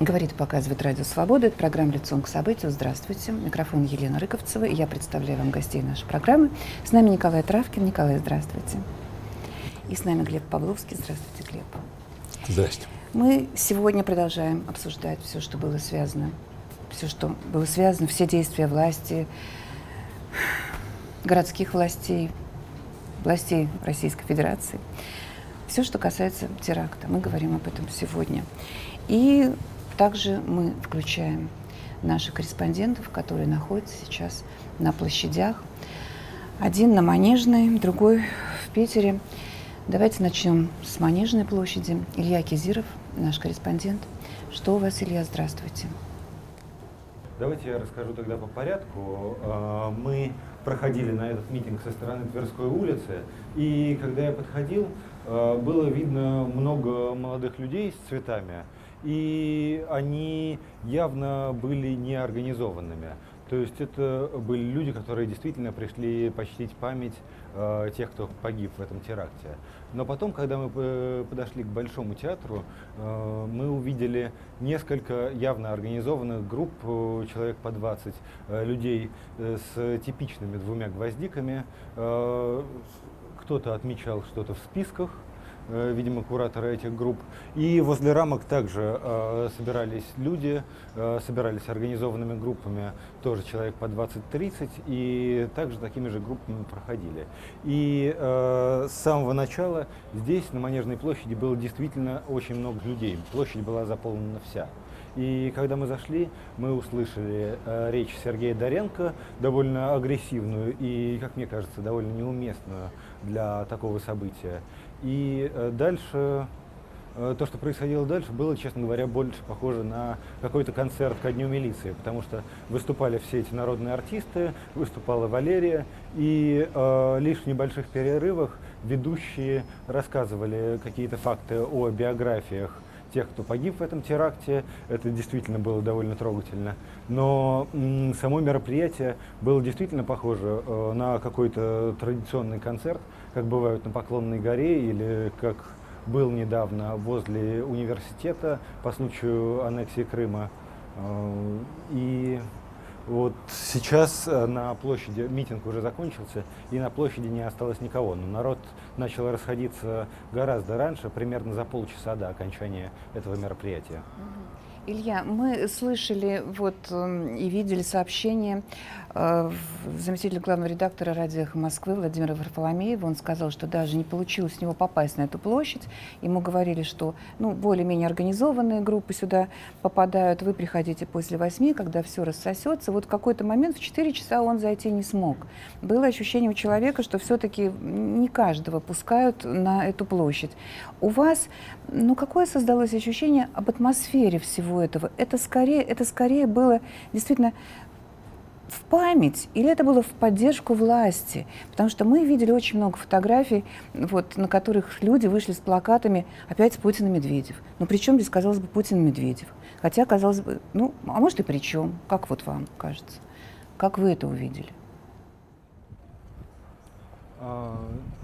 Говорит и показывает Радио Свободы. Программа «Лицом к событиям». Здравствуйте. Микрофон Елена Рыковцева. И я представляю вам гостей нашей программы. С нами Николай Травкин. Николай, здравствуйте. И с нами Глеб Павловский. Здравствуйте, Глеб. Здравствуйте. Мы сегодня продолжаем обсуждать все, что было связано. Все, что было связано, все действия власти, городских властей, властей Российской Федерации. Все, что касается теракта. Мы говорим об этом сегодня. И также мы включаем наших корреспондентов, которые находятся сейчас на площадях. Один на Манежной, другой в Питере. Давайте начнем с Манежной площади. Илья Кизиров, наш корреспондент. Что у вас, Илья? Здравствуйте. Давайте я расскажу тогда по порядку. Мы проходили на этот митинг со стороны Тверской улицы, и когда я подходил, было видно много молодых людей с цветами. И они явно были неорганизованными. То есть это были люди, которые действительно пришли почтить память тех, кто погиб в этом теракте. Но потом, когда мы подошли к Большому театру, мы увидели несколько явно организованных групп, человек по 20 людей с типичными двумя гвоздиками. Кто-то отмечал что-то в списках, видимо, кураторы этих групп. И возле рамок также собирались люди, собирались организованными группами, тоже человек по 20-30, и также такими же группами проходили. И с самого начала здесь, на Манежной площади, было действительно очень много людей. Площадь была заполнена вся. И когда мы зашли, мы услышали речь Сергея Доренко, довольно агрессивную и, как мне кажется, довольно неуместную для такого события. И дальше, то, что происходило дальше, было, честно говоря, больше похоже на какой-то концерт ко Дню милиции, потому что выступали все эти народные артисты, выступала Валерия, и лишь в небольших перерывах ведущие рассказывали какие-то факты о биографиях тех, кто погиб в этом теракте. Это действительно было довольно трогательно. Но само мероприятие было действительно похоже на какой-то традиционный концерт, как бывают на Поклонной горе или как был недавно возле университета по случаю аннексии Крыма. И вот сейчас на площади митинг уже закончился, и на площади не осталось никого. Но народ начал расходиться гораздо раньше, примерно за полчаса до окончания этого мероприятия. Илья, мы слышали вот и видели сообщение заместителя главного редактора радио «Эхо Москвы» Владимира Варфоломеева. Он сказал, что даже не получилось у него попасть на эту площадь. Ему говорили, что более-менее организованные группы сюда попадают. Вы приходите после 8, когда все рассосется. Вот в какой-то момент в 4 часа он зайти не смог. Было ощущение у человека, что все-таки не каждого пускают на эту площадь. У вас, какое создалось ощущение об атмосфере всего этого? Это скорее было действительно в память или это было в поддержку власти? Потому что мы видели очень много фотографий, на которых люди вышли с плакатами «Опять Путин и Медведев». Но при чем здесь, казалось бы, Путин и Медведев? Хотя, казалось бы, а может и при чем? Как вот вам кажется? Как вы это увидели?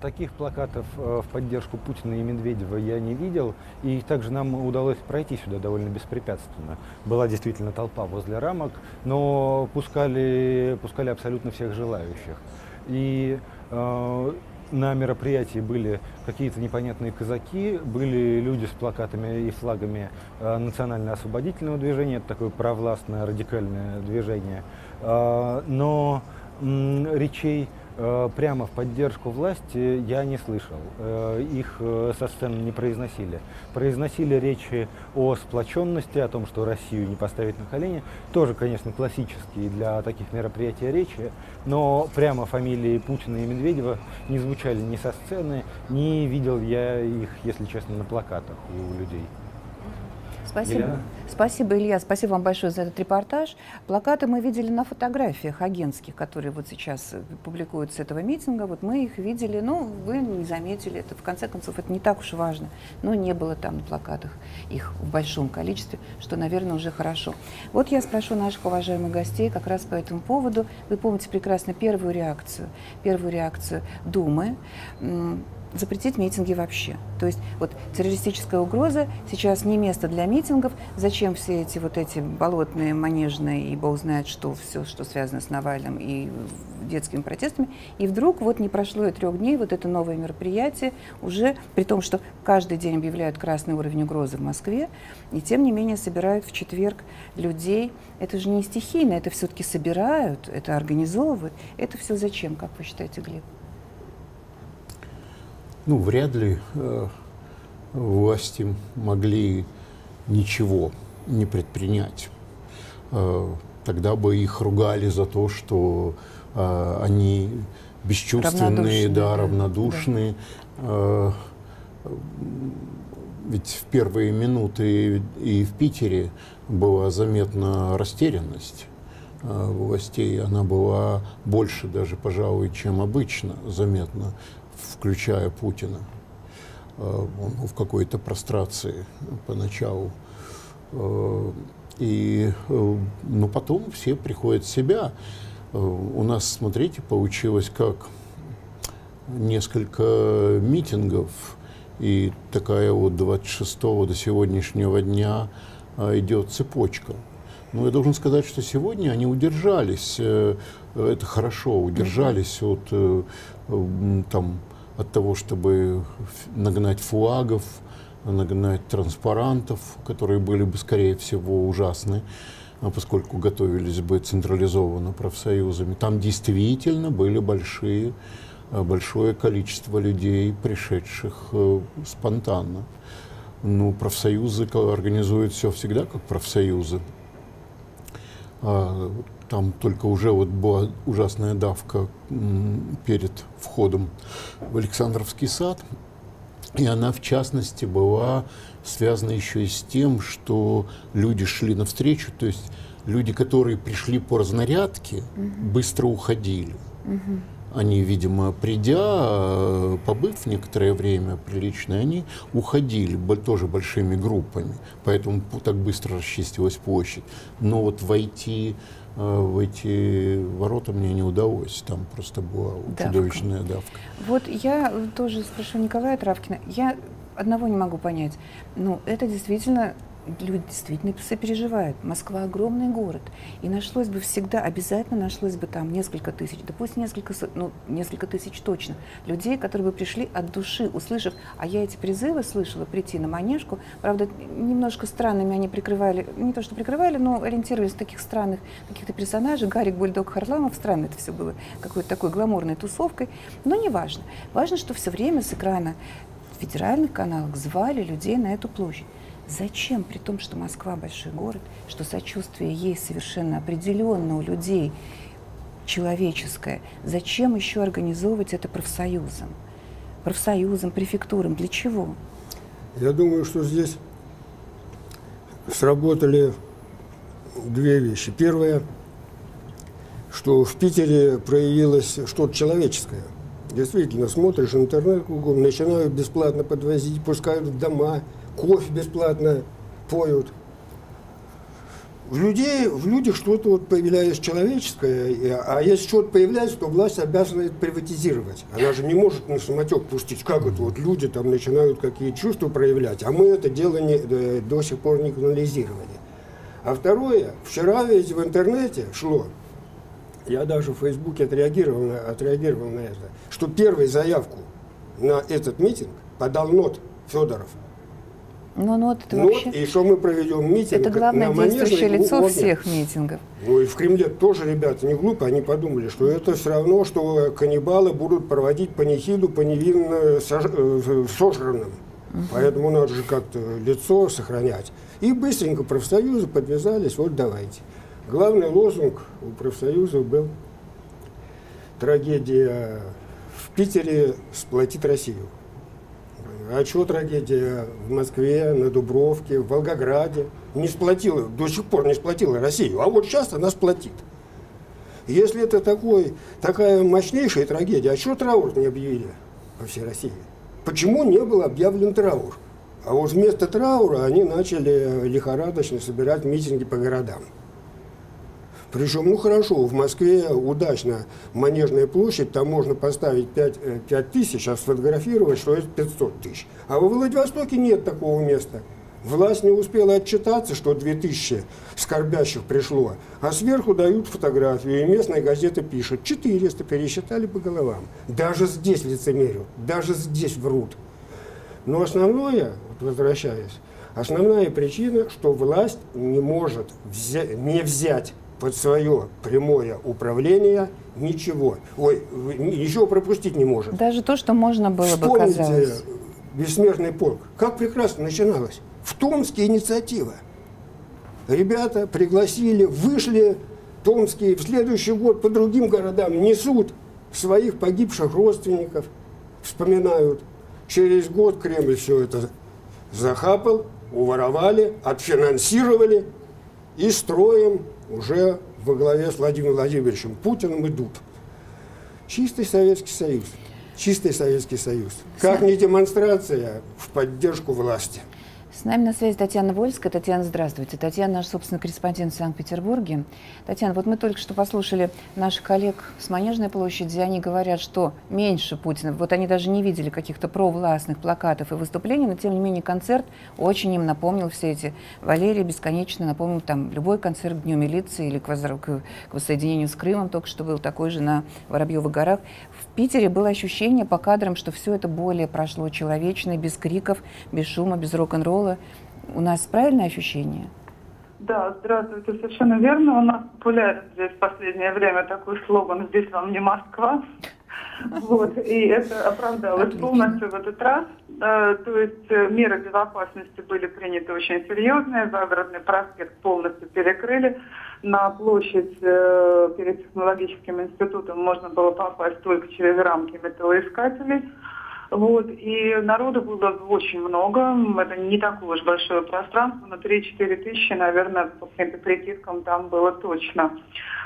Таких плакатов в поддержку Путина и Медведева я не видел, и также нам удалось пройти сюда довольно беспрепятственно. Была действительно толпа возле рамок, но пускали абсолютно всех желающих. И на мероприятии были какие-то непонятные казаки, были люди с плакатами и флагами национально-освободительного движения, это такое провластное радикальное движение, но речей прямо в поддержку власти я не слышал. Их со сцены не произносили. Произносили речи о сплоченности, о том, что Россию не поставить на колени. Тоже, конечно, классические для таких мероприятий речи, но прямо фамилии Путина и Медведева не звучали ни со сцены, не видел я их, если честно, на плакатах у людей. Спасибо. Спасибо, Илья. Спасибо вам большое за этот репортаж. Плакаты мы видели на фотографиях агентских, которые вот сейчас публикуют с этого митинга. Вот мы их видели, вы не заметили. Это, в конце концов, это не так уж важно. Но не было там на плакатах их в большом количестве, что, наверное, уже хорошо. Вот я спрошу наших уважаемых гостей как раз по этому поводу. Вы помните прекрасно первую реакцию Думы. запретить митинги вообще. То есть вот террористическая угроза, сейчас не место для митингов. Зачем все эти вот эти болотные, манежные, и бог знает что, все, что связано с Навальным и детскими протестами. И вдруг вот не прошло и 3 дней, вот это новое мероприятие уже, при том, что каждый день объявляют красный уровень угрозы в Москве, и тем не менее собирают в четверг людей. Это же не стихийно, это все-таки собирают, это организовывают. Это все зачем, как вы считаете, Глеб? Ну, вряд ли власти могли ничего не предпринять. Тогда бы их ругали за то, что они бесчувственные, равнодушные. Ведь в первые минуты и в Питере была заметна растерянность властей. Она была больше даже, пожалуй, чем обычно заметна, включая Путина. Он был в какой-то прострации поначалу. Но потом все приходят в себя. У нас, смотрите, получилось как несколько митингов, и такая вот 26 до сегодняшнего дня идет цепочка. Но я должен сказать, что сегодня они удержались, это хорошо, удержались от того, чтобы нагнать флагов, нагнать транспарантов, которые были бы, скорее всего, ужасны, поскольку готовились бы централизованно профсоюзами. Там действительно были большое количество людей, пришедших спонтанно. Но профсоюзы организуют все всегда как профсоюзы. Там только уже вот была ужасная давка перед входом в Александровский сад. И она, в частности, была связана еще и с тем, что люди шли навстречу. То есть люди, которые пришли по разнарядке, быстро уходили. Они, видимо, придя, побыв некоторое время приличное, они уходили тоже большими группами. Поэтому так быстро расчистилась площадь. Но вот войти в эти ворота мне не удалось. Там просто была чудовищная давка. Вот я тоже спрошу Николая Травкина. Я одного не могу понять. Ну, это действительно... Люди действительно сопереживают. Москва огромный город. И нашлось бы всегда, обязательно нашлось бы там несколько тысяч, да пусть несколько тысяч точно, людей, которые бы пришли от души, услышав, а я эти призывы слышала, прийти на Манежку. Правда, немножко странными они прикрывали, не то что прикрывали, но ориентировались в таких странных каких-то персонажей. Гарик, Бульдог, Харламов, странно это все было, какой-то такой гламурной тусовкой. Но не важно. Важно, что все время с экрана федеральных каналов звали людей на эту площадь. Зачем, при том, что Москва большой город, что сочувствие ей совершенно определенно у людей человеческое, зачем еще организовывать это профсоюзом? Профсоюзом, префектурам, для чего? Я думаю, что здесь сработали две вещи. Первое, что в Питере проявилось что-то человеческое. Действительно, смотришь интернет кругом, начинают бесплатно подвозить, пускают в дома. Кофе бесплатно поют. В людях что-то вот появляется человеческое, а если что-то появляется, то власть обязана это приватизировать. Она же не может на самотек пустить, как это вот люди там начинают какие чувства проявлять, а мы это дело до сих пор не канализировали. А второе, вчера ведь в интернете шло, я даже в Фейсбуке отреагировал на это, что первую заявку на этот митинг подал НОТ Федоров. И что мы проведем митинг. Это главное действующее лицо всех митингов. Ну и в Кремле тоже ребята не глупо, они подумали, что это все равно, что каннибалы будут проводить панихиду по невинно сожранным. Поэтому надо же как-то лицо сохранять. И быстренько профсоюзы подвязались, вот давайте. Главный лозунг у профсоюзов был: трагедия в Питере сплотит Россию. А что трагедия в Москве, на Дубровке, в Волгограде? Не сплотила, до сих пор не сплотила Россию, а вот сейчас она сплотит. Если это такая мощнейшая трагедия, а что траур не объявили по всей России? Почему не был объявлен траур? А вот вместо траура они начали лихорадочно собирать митинги по городам. Причем, ну хорошо, в Москве удачно Манежная площадь, там можно поставить 5 тысяч, а сфотографировать, что это 500 тысяч. А во Владивостоке нет такого места. Власть не успела отчитаться, что 2000 скорбящих пришло, а сверху дают фотографию, и местная газета пишет. 400 пересчитали по головам. Даже здесь лицемерят, даже здесь врут. Но основное, возвращаясь, основная причина, что власть не может не взять под свое прямое управление ничего. Ой, ничего пропустить не может. Даже то, что можно было бы, казалось. Бессмертный полк. Как прекрасно начиналось. В Томске инициатива. Ребята пригласили, вышли томские, в следующий год по другим городам несут своих погибших родственников, вспоминают. Через год Кремль все это захапал, уворовали, отфинансировали и строим уже во главе с Владимиром Владимировичем Путиным идут. Чистый Советский Союз. Чистый Советский Союз. Как не демонстрация в поддержку власти. С нами на связи Татьяна Вольская. Татьяна, здравствуйте. Татьяна, наш, собственно, корреспондент в Санкт-Петербурге. Татьяна, вот мы только что послушали наших коллег с Манежной площади. Они говорят, что меньше Путина. Вот они даже не видели каких-то провластных плакатов и выступлений, но, тем не менее, концерт очень им напомнил все эти. Валерия бесконечно напомнил там любой концерт к Дню милиции или к воссоединению с Крымом. Только что был такой же на Воробьевых горах. В Питере было ощущение по кадрам, что все это более прошло человечно, без криков, без шума, без рок-н-ролла. У нас правильное ощущение? Да, здравствуйте, совершенно верно. У нас популярен здесь в последнее время такой слоган «Здесь вам не Москва». Вот, и это оправдалось полностью в этот раз. То есть меры безопасности были приняты очень серьезные. Загородный проспект полностью перекрыли. На площадь перед технологическим институтом можно было попасть только через рамки металлоискателей. Вот, и народу было очень много, это не такое уж большое пространство, но 3-4 тысячи, наверное, по каким-то прикидкам там было точно.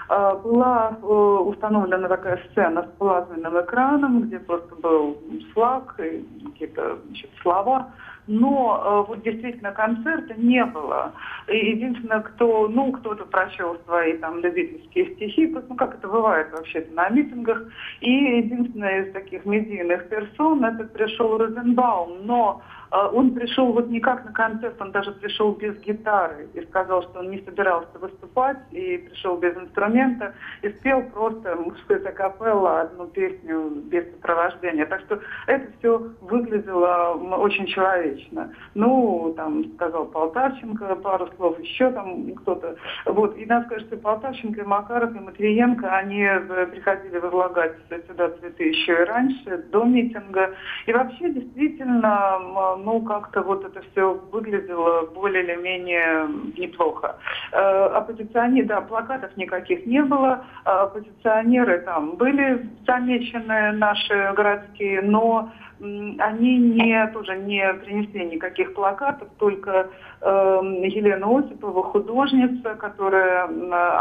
Была установлена такая сцена с плазменным экраном, где просто был флаг и какие-то слова. Но вот действительно концерта не было. И единственное, кто, ну, кто-то прочел свои там любительские стихи, ну, как это бывает вообще-то на митингах. И единственное из таких медийных персон, это пришел Розенбаум, но он пришел вот не как на концерт, он даже пришел без гитары и сказал, что он не собирался выступать, и пришел без инструмента, и спел просто мужское акапелла одну песню без сопровождения. Так что это все выглядело очень человечно. Ну, там сказал Полтавченко пару слов, еще там кто-то. Вот. И надо сказать, что Полтавченко, и Макаров, и Матвиенко, они приходили возлагать сюда цветы еще и раньше, до митинга. И вообще, действительно, ну, как-то вот это все выглядело более или менее неплохо. Оппозиционеры, да, плакатов никаких не было, оппозиционеры там были замечены, наши городские, но они тоже не принесли никаких плакатов, только Елена Осипова, художница, которая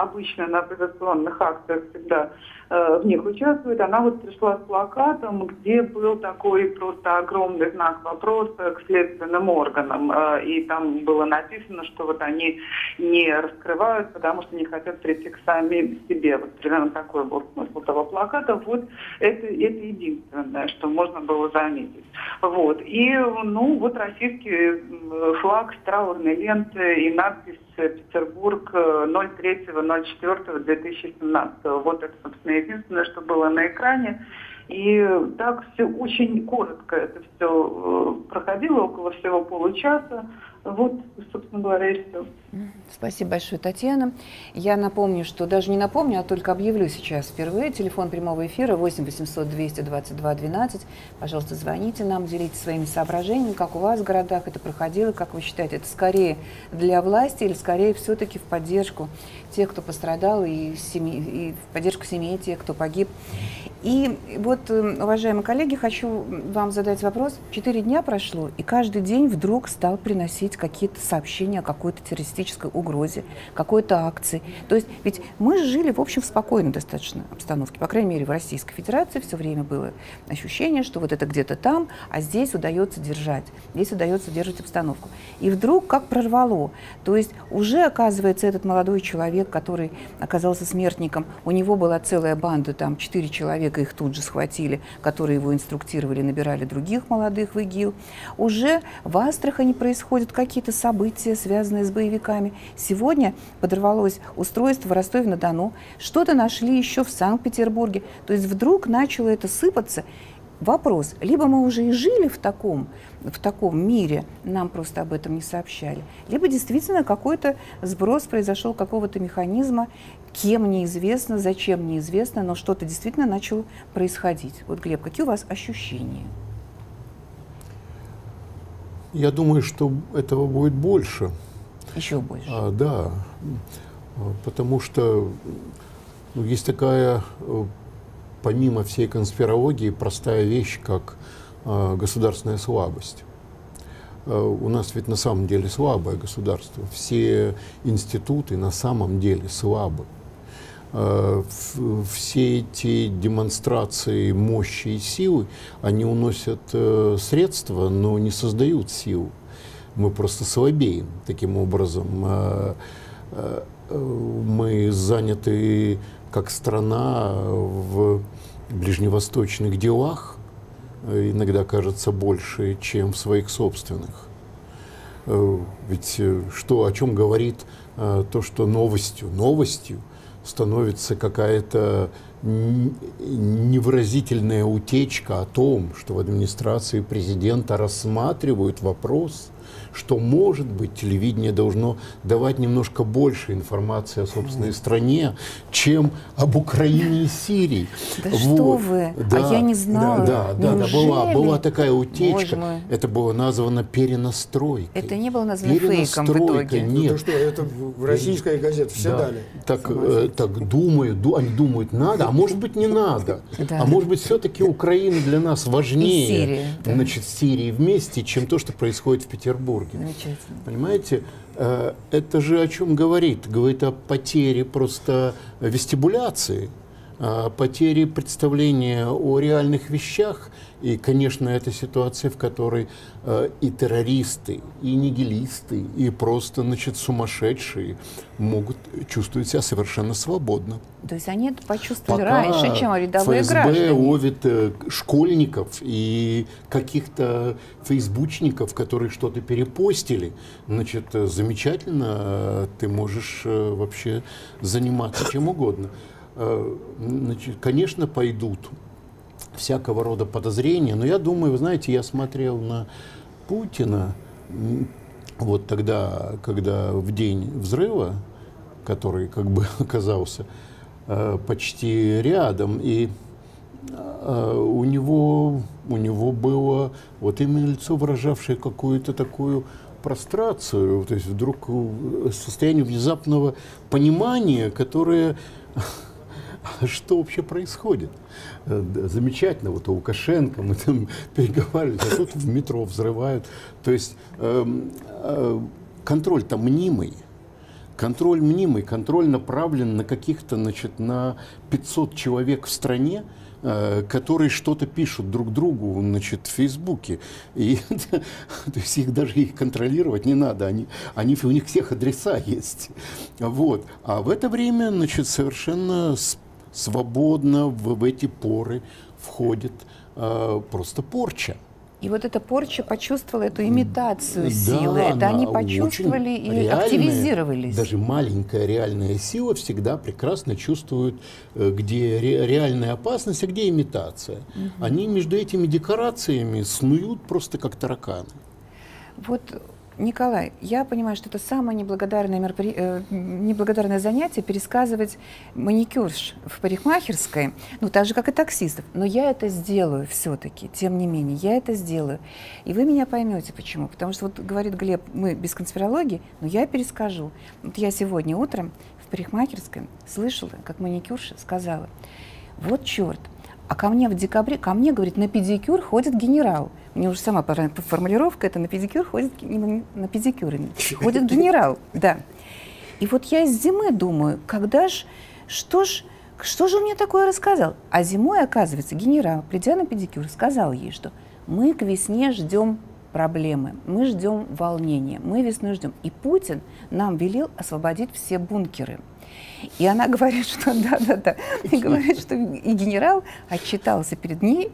обычно на оппозиционных акциях всегда в них участвует, она вот пришла с плакатом, где был такой просто огромный знак вопроса к следственным органам. И там было написано, что вот они не раскрывают, потому что не хотят прийти к сами себе. Вот примерно такой был смысл того плаката. Вот это единственное, что можно было заметить. Вот. И, ну, вот российский флаг с траурной ленты и надпись «Петербург 03.04.2017». Вот это, собственно, единственное, что было на экране. И так все очень коротко это все проходило, около всего получаса. Вот, собственно говоря, и все. Спасибо большое, Татьяна. Я напомню, что даже не напомню, а только объявлю сейчас впервые. Телефон прямого эфира 8 800 222 12. Пожалуйста, звоните нам, делитесь своими соображениями, как у вас в городах это проходило, как вы считаете, это скорее для власти или скорее все-таки в поддержку тех, кто пострадал, и в поддержку семьи тех, кто погиб. И вот вот, уважаемые коллеги, хочу вам задать вопрос. 4 дня прошло, и каждый день вдруг стал приносить какие-то сообщения о какой-то террористической угрозе, какой-то акции. То есть ведь мы жили, в общем, в спокойной достаточно обстановке. По крайней мере, в Российской Федерации все время было ощущение, что вот это где-то там, а здесь удается держать. Здесь удается держать обстановку. И вдруг как прорвало. То есть уже, оказывается, этот молодой человек, который оказался смертником, у него была целая банда, там 4 человека, их тут же схватили, которые его инструктировали, набирали других молодых в ИГИЛ. Уже в Астрахани происходят какие-то события, связанные с боевиками. Сегодня подорвалось устройство в Ростове-на-Дону, что-то нашли еще в Санкт-Петербурге. То есть вдруг начало это сыпаться. Вопрос, либо мы уже и жили в таком мире, нам просто об этом не сообщали, либо действительно какой-то сброс произошел какого-то механизма, кем неизвестно, зачем неизвестно, но что-то действительно начало происходить. Вот, Глеб, какие у вас ощущения? Я думаю, что этого будет больше. Еще больше? Да, потому что есть такая... помимо всей конспирологии, простая вещь, как государственная слабость. У нас ведь на самом деле слабое государство. Все институты на самом деле слабы. Все эти демонстрации мощи и силы, они уносят средства, но не создают сил. Мы просто слабеем. Таким образом, мы заняты... как страна в ближневосточных делах иногда кажется больше, чем в своих собственных. Ведь что, о чем говорит то, что новостью становится какая-то невыразительная утечка о том, что в администрации президента рассматривают вопрос, что, может быть, телевидение должно давать немножко больше информации о собственной стране, чем об Украине и Сирии. Да вот. Что вы? Да, а я не знала. Да, была такая утечка. Это было названо перенастройкой. Это не было названо фейком в итоге. Нет. Ну, что, это в российской газете все дали. Так думают, надо, а может быть, не надо. Да. А может быть, все-таки Украина для нас важнее, Сирия, да. Значит, Сирии вместе, чем то, что происходит в Петербурге. Понимаете, это же о чем говорит? Говорит о потере просто вестибуляции, о потере представления о реальных вещах. И, конечно, это ситуация, в которой и террористы, и нигилисты, и просто, значит, сумасшедшие могут чувствовать себя совершенно свободно. То есть они это почувствовали раньше, чем рядовые граждане. ФСБ ловит школьников и каких-то фейсбучников, которые что-то перепостили. Значит, замечательно, ты можешь вообще заниматься чем угодно. Значит, конечно, пойдут всякого рода подозрения, но я думаю, вы знаете, я смотрел на Путина вот тогда, когда в день взрыва, который как бы оказался почти рядом, и у него было вот именно лицо, выражавшее какую-то такую прострацию, то есть вдруг состояние внезапного понимания, которое... Что вообще происходит? Замечательно, вот у Лукашенко мы там переговаривали, а тут в метро взрывают. То есть контроль-то мнимый. Контроль мнимый, контроль направлен на каких-то, значит, на 500 человек в стране, которые что-то пишут друг другу, значит, в Фейсбуке. И, то есть их даже контролировать не надо, у них всех адреса есть. Вот. А в это время, значит, совершенно свободно в эти поры входит просто порча. И вот эта порча почувствовала эту имитацию силы, да, это они почувствовали и реальная, активизировались. Даже маленькая реальная сила всегда прекрасно чувствует, где реальная опасность, а где имитация. Угу. Они между этими декорациями снуют просто как тараканы. Вот, Николай, я понимаю, что это самое неблагодарное занятие — пересказывать маникюрш в парикмахерской, ну, так же, как и таксистов. Но я это сделаю все-таки, тем не менее, я это сделаю. И вы меня поймете, почему. Потому что, вот говорит Глеб, мы без конспирологии, но я перескажу. Вот я сегодня утром в парикмахерской слышала, как маникюрша сказала: «Вот черт, А ко мне в декабре, ко мне, говорит, на педикюр ходит генерал. Мне уже сама формулировка, это на педикюр ходит генерал, да. И вот я с зимы думаю, когда ж, что же он мне такое рассказал? А зимой, оказывается, генерал, придя на педикюр, сказал ей, что мы к весне ждем проблемы, мы ждем волнения, мы весну ждем. И Путин нам велел освободить все бункеры. И она говорит, что да-да-да, и говорит, что и генерал отчитался перед ней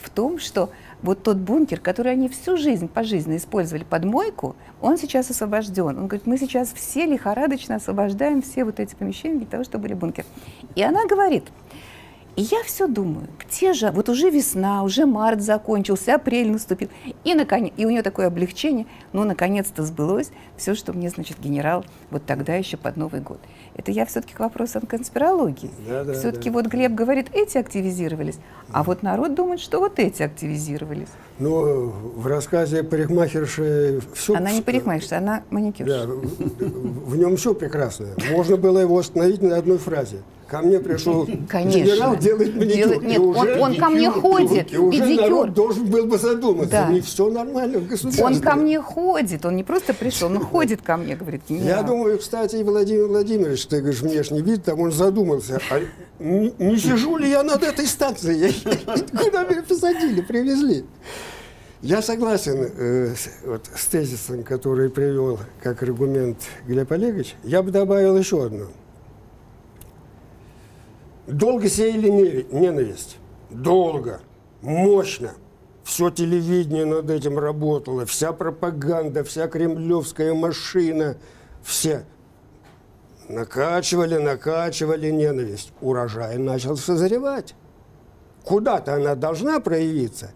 в том, что вот тот бункер, который они всю жизнь пожизненно использовали под мойку, он сейчас освобожден. Он говорит, мы сейчас все лихорадочно освобождаем все вот эти помещения для того, чтобы были бункеры. И она говорит, и я все думаю, где же, вот уже весна, уже март закончился, апрель наступил, и, наконец, и у нее такое облегчение, ну, наконец-то сбылось все, что мне, значит, генерал вот тогда еще под Новый год. Это я все-таки к вопросу о конспирологии. Да, да, все-таки да. Вот Глеб говорит, эти активизировались, да. А вот народ думает, что вот эти активизировались. Ну, в рассказе парикмахерши все... Она не парикмахерша, она маникюрша. Да, в нем все прекрасно. Можно было его остановить на одной фразе. Ко мне пришел генерал, делает маникюр. Нет, он ко мне ходит. И уже народ должен был бы задуматься. Да. Не все нормально в государстве. Он ко мне ходит. Он не просто пришел, он ходит ко мне, говорит. Я думаю, кстати, Владимир Владимирович, ты говоришь, внешний вид, там он задумался. А не сижу ли я над этой станцией? Куда меня посадили, привезли? Я согласен с тезисом, который привел как аргумент Глеб Олегович. Я бы добавил еще одну. Долго сеяли ненависть. Долго, мощно. Все телевидение над этим работало, вся пропаганда, вся кремлевская машина, все накачивали ненависть. Урожай начал созревать. Куда-то она должна проявиться.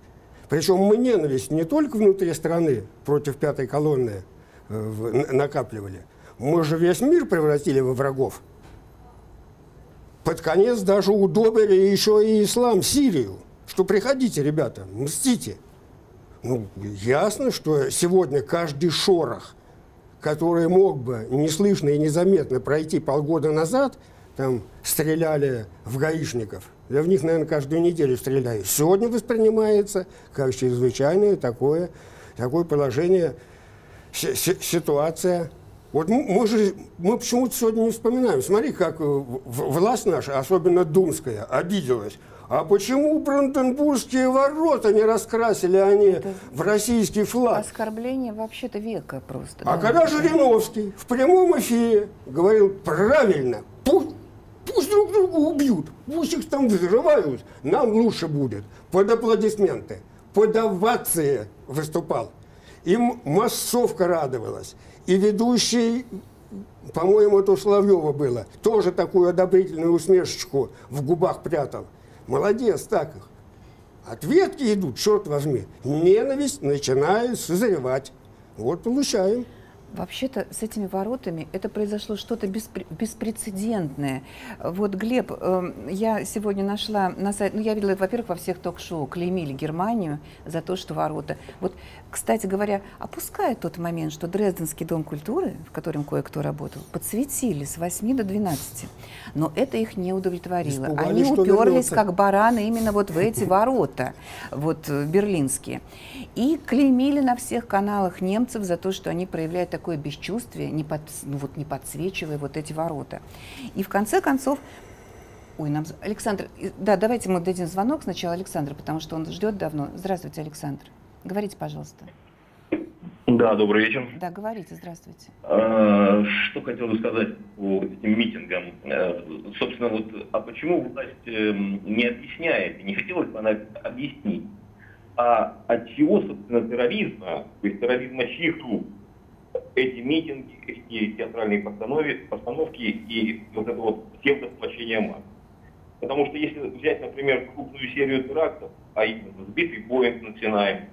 Причем мы ненависть не только внутри страны против пятой колонны накапливали. Мы же весь мир превратили во врагов. Под конец даже удобрили еще и ислам, Сирию. Что приходите, ребята, мстите. Ну, ясно, что сегодня каждый шорох, который мог бы неслышно и незаметно пройти полгода назад, там стреляли в гаишников. Я в них, наверное, каждую неделю стреляю. Сегодня воспринимается как чрезвычайное такое положение, ситуация. Вот мы почему-то сегодня не вспоминаем. Смотри, как власть наша, особенно думская, обиделась. А почему Бранденбургские ворота не раскрасили они в российский флаг? Оскорбление вообще-то века просто. А да, когда Жириновский в прямом эфире говорил правильно, пусть друг друга убьют, пусть их там взрывают, нам лучше будет. Под аплодисменты, под овации выступал. Им массовка радовалась. И ведущий, по-моему, это у Соловьева было, тоже такую одобрительную усмешечку в губах прятал. Молодец, так их. Ответки идут, черт возьми. Ненависть начинает созревать. Вот получаем. Вообще-то с этими воротами это произошло что-то беспрецедентное. Вот, Глеб, я сегодня нашла на сайте, ну, я видела это, во-первых, во всех ток-шоу, клеймили Германию за то, что ворота. Вот, кстати говоря, опуская тот момент, что Дрезденский дом культуры, в котором кое-кто работал, подсветили с 8 до 12, но это их не удовлетворило. Испугали, они уперлись, как бараны, именно вот в эти ворота, вот, берлинские. И клеймили на всех каналах немцев за то, что они проявляют такое бесчувствие, не подсвечивая вот эти ворота. И в конце концов, ой, нам Александр, да, давайте мы дадим звонок сначала Александру, потому что он ждет давно. Здравствуйте, Александр. Говорите, пожалуйста. Да, добрый вечер. Да, говорите, здравствуйте. Что хотел бы сказать по этим митингам? Собственно, вот, а почему власть не объясняет, не хотелось бы она объяснить, а от чего, собственно, терроризма, то есть терроризма чьих групп, эти митинги, эти театральные постановки и вот это вот псевдосплочение масс. Потому что если взять, например, крупную серию терактов, а именно сбитый Боинг над Синаем,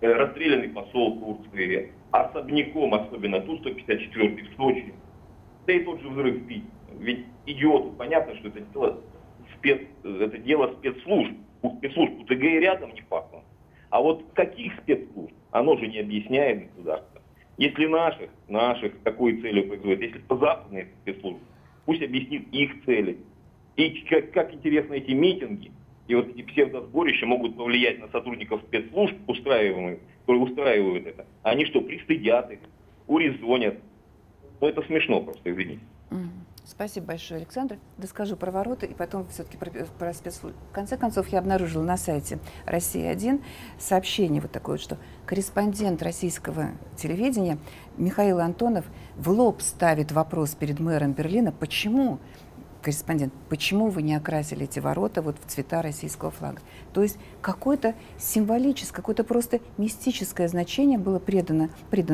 расстрелянный посол Турции, особняком, особенно Ту-154 в Сочи, да и тот же взрыв в Питере. Ведь идиоту понятно, что это дело спецслужб. У спецслужб УТГ и рядом не пахло. А вот каких спецслужб? Оно же не объясняет государство. Если наших такой целью производят, если по западной спецслужбе, пусть объяснит их цели. И как интересно эти митинги И вот эти псевдосборища могут повлиять на сотрудников спецслужб, устраивают это. Они что, пристыдят их, урезонят? Ну, это смешно просто, извините. Спасибо большое, Александр. Доскажу про ворота и потом все-таки про спецслужбы. В конце концов, я обнаружила на сайте «Россия-1» сообщение вот такое, что корреспондент российского телевидения Михаил Антонов в лоб ставит вопрос перед мэром Берлина, почему... Корреспондент, почему вы не окрасили эти ворота вот в цвета российского флага? То есть какое-то символическое, какое-то просто мистическое значение было придано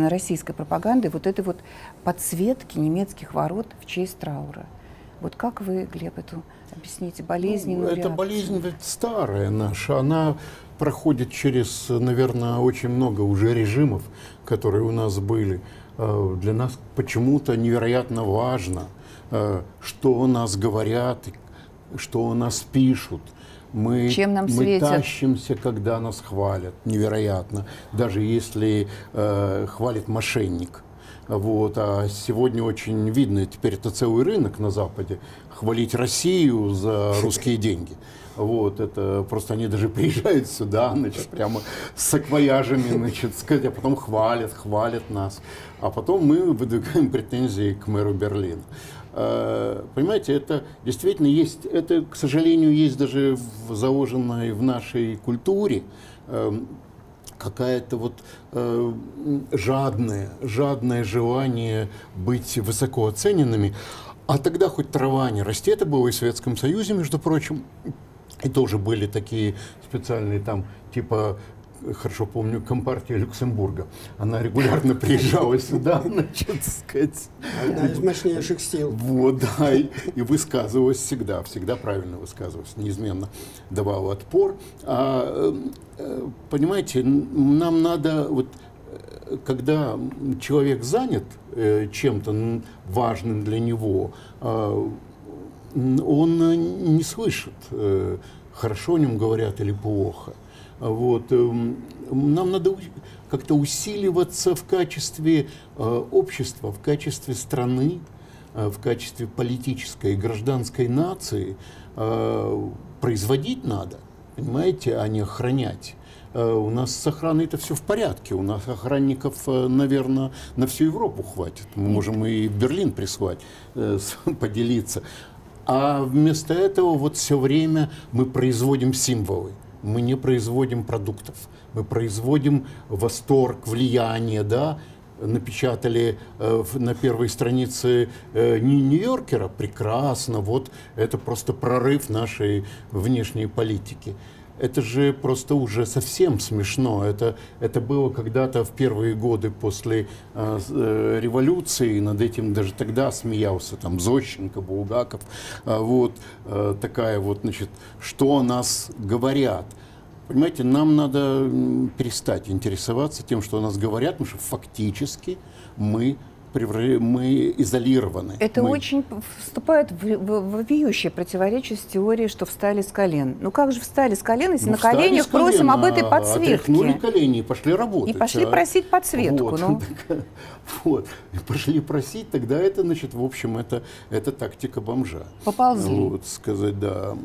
российской пропаганде вот этой вот подсветки немецких ворот в честь траура. Вот как вы, Глеб, эту объясните болезненную реакцию? Эта болезнь ведь старая наша, она проходит через, наверное, очень много уже режимов, которые у нас были. Для нас почему-то невероятно важно, что у нас говорят, что у нас пишут. Мы тащимся, когда нас хвалят, невероятно. Даже если хвалит мошенник. Вот. А сегодня очень видно, теперь это целый рынок на Западе, хвалить Россию за русские деньги. Вот, это просто они даже приезжают сюда, значит, прямо с акваяжами, значит, а потом хвалят нас. А потом мы выдвигаем претензии к мэру Берлина. Понимаете, это действительно есть, это, к сожалению, есть даже в заложенной в нашей культуре какая-то вот жадное желание быть высоко оцененными. А тогда хоть трава не расти, это было и в Советском Союзе, между прочим, и тоже были такие специальные там, типа, хорошо помню, компартия Люксембурга. Она регулярно приезжала сюда, значит, сказать. Одна из мощнейших сил. Вот, да, и высказывалась всегда правильно высказывалась, неизменно давала отпор. А, понимаете, нам надо, вот, когда человек занят чем-то важным для него, он не слышит, хорошо о нем говорят или плохо. Вот. Нам надо как-то усиливаться в качестве общества, в качестве страны, в качестве политической и гражданской нации. Производить надо, понимаете, а не охранять. У нас с охраной-то все в порядке. У нас охранников, наверное, на всю Европу хватит. Мы можем и в Берлин прислать, поделиться. А вместо этого вот все время мы производим символы. Мы не производим продуктов, мы производим восторг, влияние, да, напечатали на первой странице Нью-Йоркера, прекрасно, вот это просто прорыв нашей внешней политики. Это же просто уже совсем смешно. Это было когда-то в первые годы после революции. Над этим даже тогда смеялся там Зощенко, Булгаков. Вот такая вот, значит, что о нас говорят. Понимаете, нам надо перестать интересоваться тем, что о нас говорят, потому что фактически мы изолированы. Это очень вступает в вопиющее противоречие с теорией, что встали с колен. Ну как же встали с колен, если на коленях просим об этой подсветке? Отряхнули колени и пошли работать. И пошли просить подсветку. Вот, ну. Вот. И пошли просить, тогда это, значит, в общем, это тактика бомжа. Поползли. Вот, сказать, да.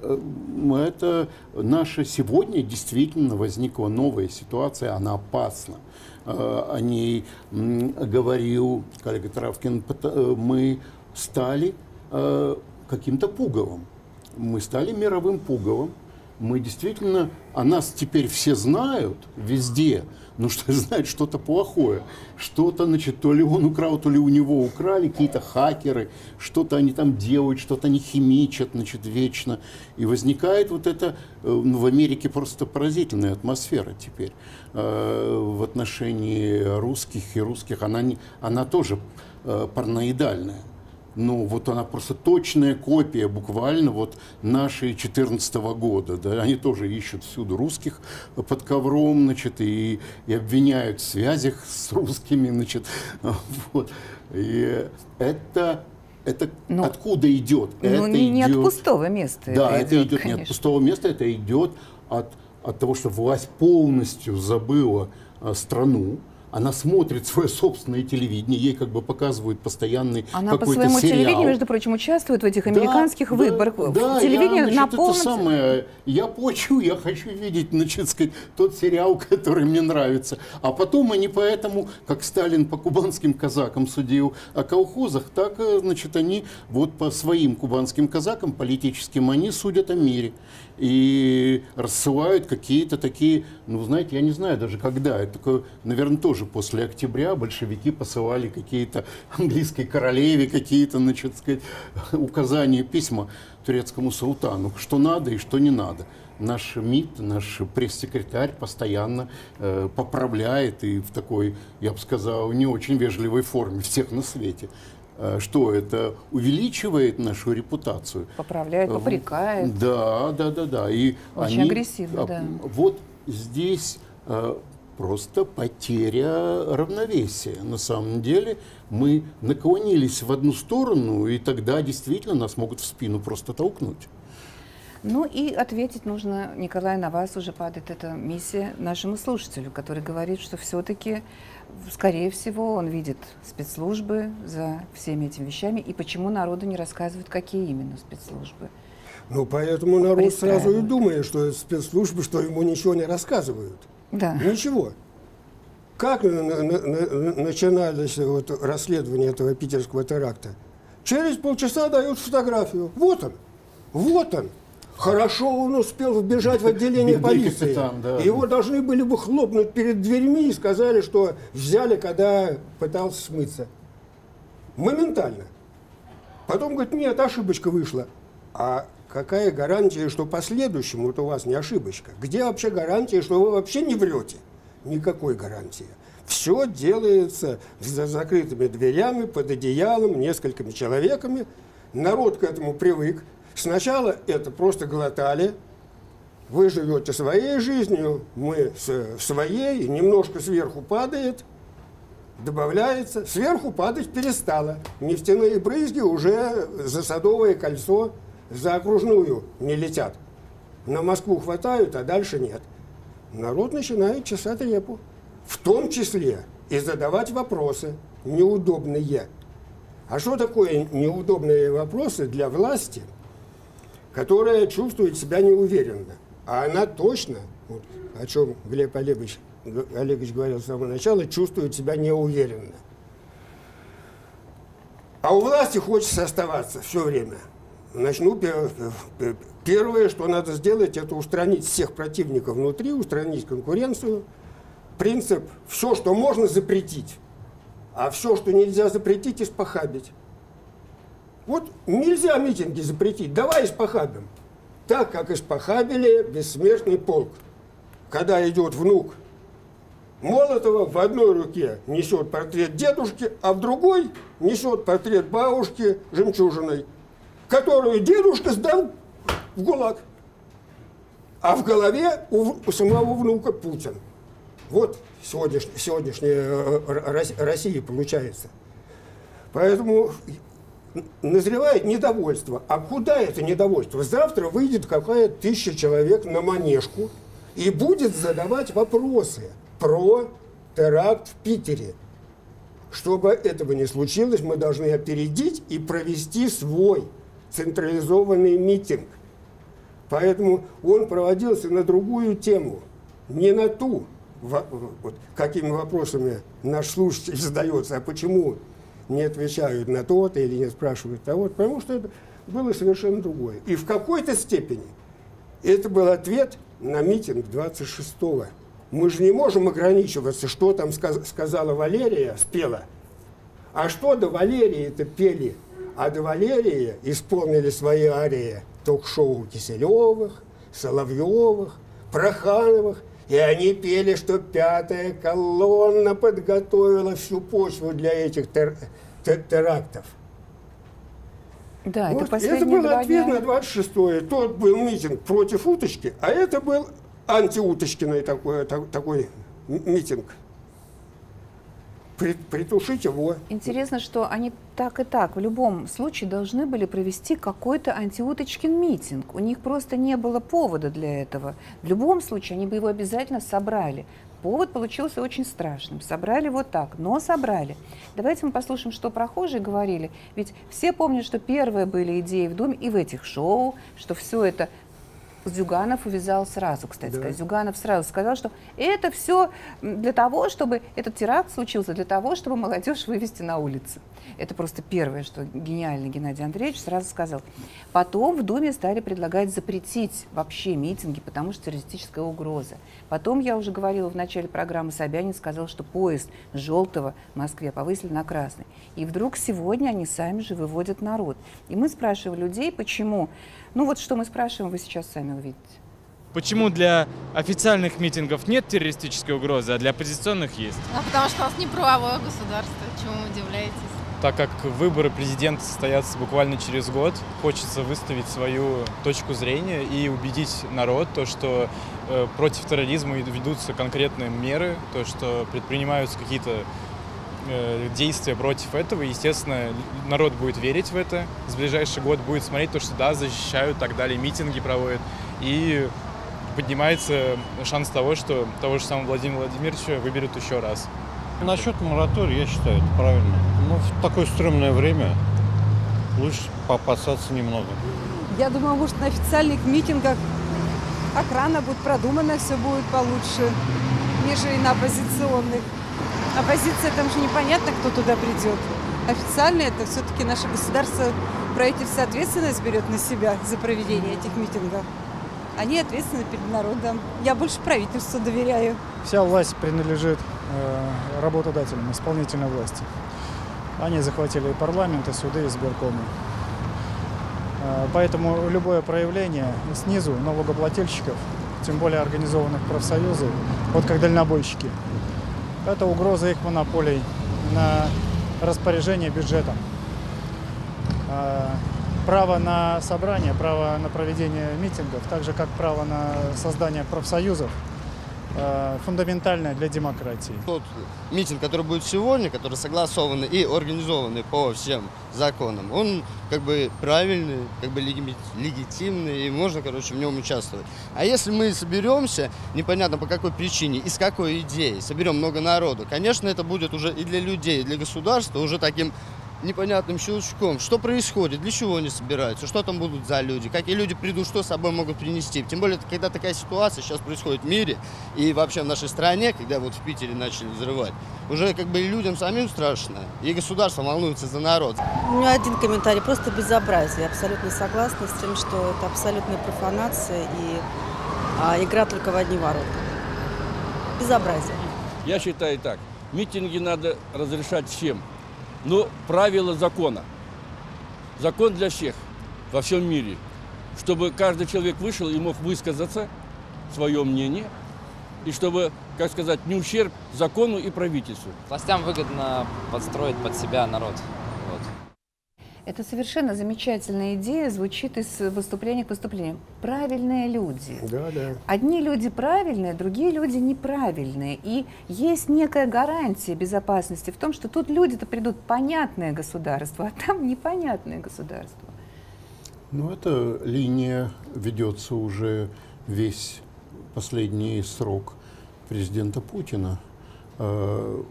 Это наша сегодня действительно возникла новая ситуация, она опасна. О ней говорил коллега Травкин, мы стали каким-то пугалом, мы стали мировым пугалом, мы действительно, о нас теперь все знают везде, ну что знают, что-то плохое, что-то, значит, то ли он украл, то ли у него украли, какие-то хакеры, что-то они там делают, что-то они химичат, значит, вечно, и возникает вот это, в Америке просто поразительная атмосфера теперь в отношении русских и русских, она тоже параноидальная. Ну, вот она просто точная копия буквально вот нашей 14-го года. Да? Они тоже ищут всюду русских под ковром, значит, и обвиняют в связях с русскими, значит. Вот. И это но, откуда идет? Ну, это не идет, от пустого места. Да, это идет, конечно, не от пустого места, это идет от того, что власть полностью забыла страну. Она смотрит свое собственное телевидение, ей как бы показывают постоянный какой-то сериал. Она по своему телевидению, между прочим, участвует в этих американских выборах. Да, телевидение на полном... это самое, я хочу видеть, значит, сказать, тот сериал, который мне нравится. А потом они поэтому, как Сталин по кубанским казакам судил о колхозах, так, значит, они вот по своим кубанским казакам политическим, они судят о мире. И рассылают какие-то такие, ну, знаете, я не знаю даже когда, это такое, наверное, тоже после октября большевики посылали какие-то английской королеве, какие-то, значит, сказать, указания, письма турецкому султану, что надо и что не надо. Наш МИД, наш пресс-секретарь постоянно поправляет и в такой, я бы сказал, не очень вежливой форме всех на свете. Что это увеличивает нашу репутацию. Поправляет, попрекает. Да. И очень они, агрессивно, да. Вот здесь просто потеря равновесия. На самом деле мы наклонились в одну сторону, и тогда действительно нас могут в спину просто толкнуть. Ну и ответить нужно, Николай, на вас уже падает эта миссия нашему слушателю, который говорит, что все-таки, скорее всего, он видит спецслужбы за всеми этими вещами. И почему народу не рассказывают, какие именно спецслужбы? Ну, поэтому народ сразу и думает, что спецслужбы, что ему ничего не рассказывают. Да. Ничего. Как начиналось вот расследование этого питерского теракта? Через полчаса дают фотографию. Вот он. Вот он. Хорошо он успел вбежать в отделение полиции. Его должны были бы хлопнуть перед дверьми и сказали, что взяли, когда пытался смыться. Моментально. Потом говорит, нет, ошибочка вышла. А какая гарантия, что последующему вот у вас не ошибочка? Где вообще гарантия, что вы вообще не врете? Никакой гарантии. Все делается за закрытыми дверями, под одеялом, несколькими человеками. Народ к этому привык. Сначала это просто глотали. Вы живете своей жизнью, мы своей, немножко сверху падает, добавляется. Сверху падать перестало. Нефтяные брызги уже за Садовое кольцо, за Окружную не летят. На Москву хватают, а дальше нет. Народ начинает чесать репу. В том числе и задавать вопросы неудобные. А что такое неудобные вопросы для власти, которая чувствует себя неуверенно. А она точно, вот, о чем Глеб Олегович говорил с самого начала, чувствует себя неуверенно. А у власти хочется оставаться все время. Первое, что надо сделать, это устранить всех противников внутри, устранить конкуренцию. Принцип – все, что можно запретить, а все, что нельзя запретить, испохабить. Вот нельзя митинги запретить, давай испохабим. Так, как испохабили бессмертный полк. Когда идет внук Молотова, в одной руке несет портрет дедушки, а в другой несет портрет бабушки жемчужиной, которую дедушка сдал в ГУЛАГ. А в голове у самого внука Путин. Вот сегодняшняя Россия получается. Поэтому... назревает недовольство. А куда это недовольство? Завтра выйдет какая-то 1000 человек на Манежку и будет задавать вопросы про теракт в Питере. Чтобы этого не случилось, мы должны опередить и провести свой централизованный митинг. Поэтому он проводился на другую тему, не на ту, вот, какими вопросами наш слушатель задается, а почему... не отвечают на то-то или не спрашивают того-то, потому что это было совершенно другое. И в какой-то степени это был ответ на митинг 26-го. Мы же не можем ограничиваться, что там сказала Валерия, спела. А что до Валерии-то пели? А до Валерии исполнили свои арии ток-шоу Киселевых, Соловьевых, Прохановых. И они пели, что пятая колонна подготовила всю почву для этих терактов. Да, вот это был ответ на 26-е. Тот был митинг против уточки, а это был антиуточкиный такой митинг. Притушить его. Интересно, что они так и так в любом случае должны были провести какой-то антиуточкин митинг. У них просто не было повода для этого. В любом случае они бы его обязательно собрали. Повод получился очень страшным. Собрали вот так, но собрали. Давайте мы послушаем, что прохожие говорили. Ведь все помнят, что первые были идеи в Думе и в этих шоу, что все это... Зюганов увязал сразу, кстати сказать. Зюганов сразу сказал, что это все для того, чтобы этот теракт случился, для того, чтобы молодежь вывести на улицы. Это просто первое, что гениальный Геннадий Андреевич сразу сказал. Потом в Думе стали предлагать запретить вообще митинги, потому что террористическая угроза. Потом, я уже говорила в начале программы, Собянин сказал, что поезд желтого в Москве повысили на красный. И вдруг сегодня они сами же выводят народ. И мы спрашиваем людей, почему. Ну вот что мы спрашиваем, вы сейчас сами увидите. Почему для официальных митингов нет террористической угрозы, а для оппозиционных есть? Ну, потому что у нас не правовое государство, чему вы удивляетесь. Так как выборы президента состоятся буквально через год, хочется выставить свою точку зрения и убедить народ, то, что против терроризма ведутся конкретные меры, то, что предпринимаются какие-то действия против этого, и, естественно, народ будет верить в это. В ближайший год будет смотреть то, что да, защищают, так далее, митинги проводят, и поднимается шанс того, что того же самого Владимира Владимировича выберут еще раз. Насчет моратория, я считаю, это правильно. Но в такое стрёмное время лучше попасаться немного. Я думаю, может, на официальных митингах охрана будет продумана, все будет получше, нежели на оппозиционных. Оппозиция, там же непонятно, кто туда придет. Официально это все-таки наше государство, правительство ответственность берет на себя за проведение этих митингов. Они ответственны перед народом. Я больше правительству доверяю. Вся власть принадлежит работодателям, исполнительной власти. Они захватили и парламент, и суды, и сберкомы. Поэтому любое проявление снизу налогоплательщиков, тем более организованных профсоюзов, вот как дальнобойщики, это угроза их монополий на распоряжение бюджетом. Право на собрание, право на проведение митингов, так же как право на создание профсоюзов, фундаментальное для демократии. Тот митинг, который будет сегодня, который согласован и организован по всем законам, он как бы правильный, как бы легитимный, и можно, короче, в нем участвовать. А если мы соберемся, непонятно по какой причине и с какой идеей, соберем много народу, конечно, это будет уже и для людей, и для государства уже таким непонятным щелчком, что происходит, для чего они собираются, что там будут за люди, какие люди придут, что с собой могут принести. Тем более, когда такая ситуация сейчас происходит в мире и вообще в нашей стране, когда вот в Питере начали взрывать, уже как бы и людям самим страшно, и государство волнуется за народ. У меня один комментарий, просто безобразие. Я абсолютно согласна с тем, что это абсолютная профанация и игра только в одни ворота. Безобразие. Я считаю так, митинги надо разрешать всем. Но правило закона. Закон для всех во всем мире. Чтобы каждый человек вышел и мог высказаться, свое мнение, и чтобы, как сказать, не ущерб закону и правительству. Властям выгодно подстроить под себя народ. Вот. Это совершенно замечательная идея, звучит из выступления к выступлению. Правильные люди. Да, да. Одни люди правильные, другие люди неправильные. И есть некая гарантия безопасности в том, что тут люди-то придут понятное государство, а там непонятное государство. Ну, эта линия ведется уже весь последний срок президента Путина. Вот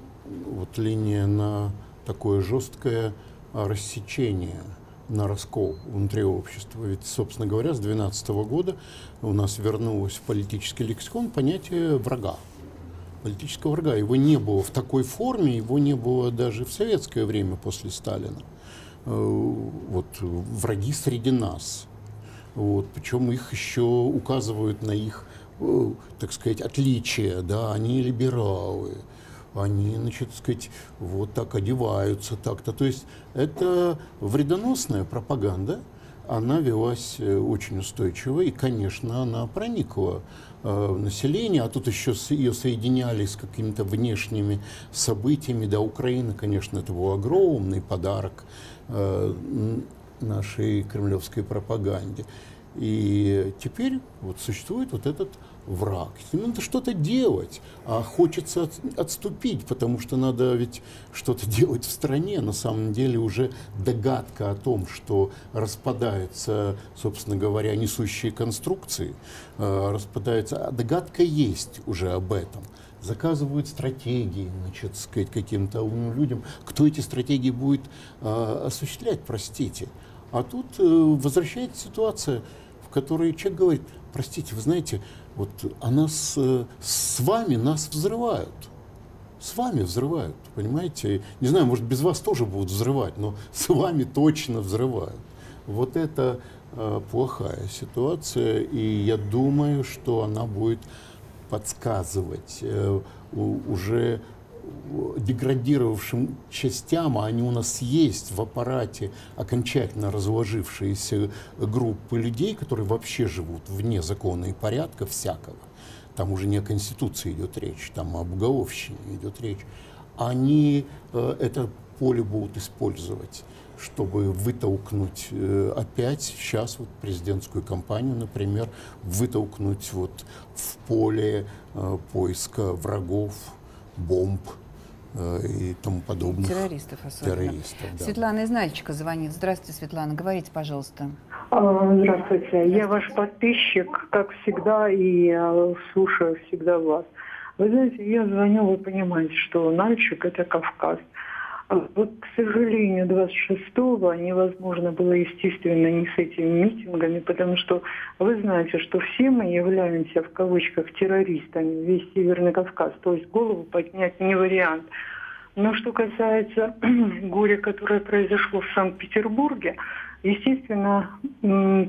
линия на такое жесткое рассечение, на раскол внутри общества. Ведь, собственно говоря, с 2012 года у нас вернулось в политический лексикон понятие врага, политического врага. Его не было в такой форме, его не было даже в советское время после Сталина. Вот враги среди нас. Вот, причем их еще указывают на их, так сказать, отличия. Да, они либералы. Они, значит, сказать, вот так одеваются, так-то. То есть это вредоносная пропаганда, она велась очень устойчиво, и, конечно, она проникла в население, а тут еще ее соединяли с какими-то внешними событиями. Да, Украина, конечно, это был огромный подарок нашей кремлевской пропаганде. И теперь вот существует вот этот враг. Надо что-то делать, а хочется отступить, потому что надо ведь что-то делать в стране. На самом деле уже догадка о том, что распадаются, собственно говоря, несущие конструкции, распадаются, догадка есть уже об этом. заказывают стратегии, значит, сказать, каким-то умным людям. Кто эти стратегии будет осуществлять, простите. А тут возвращается ситуация, в которой человек говорит: простите, вы знаете, вот о нас, с вами нас взрывают. С вами взрывают, понимаете? Не знаю, может, без вас тоже будут взрывать, но с вами точно взрывают. Вот это плохая ситуация, и я думаю, что она будет подсказывать уже деградировавшим частям, а они у нас есть в аппарате, окончательно разложившиеся группы людей, которые вообще живут вне закона и порядка всякого. Там уже не о Конституции идет речь, там об уголовщине идет речь. Они это поле будут использовать, чтобы вытолкнуть опять сейчас вот президентскую кампанию, например, вытолкнуть вот в поле поиска врагов, бомб и тому подобных. Террористов особенно. Террористов, да. Светлана из Нальчика звонит. Здравствуйте, Светлана, говорите, пожалуйста. Здравствуйте. Я ваш подписчик, как всегда, и слушаю всегда вас. Вы знаете, я звоню, вы понимаете, что Нальчик – это Кавказ. Вот, к сожалению, 26-го невозможно было, естественно, не с этими митингами, потому что вы знаете, что все мы являемся, в кавычках, террористами, весь Северный Кавказ, то есть голову поднять не вариант. Но что касается горя, которое произошло в Санкт-Петербурге, естественно,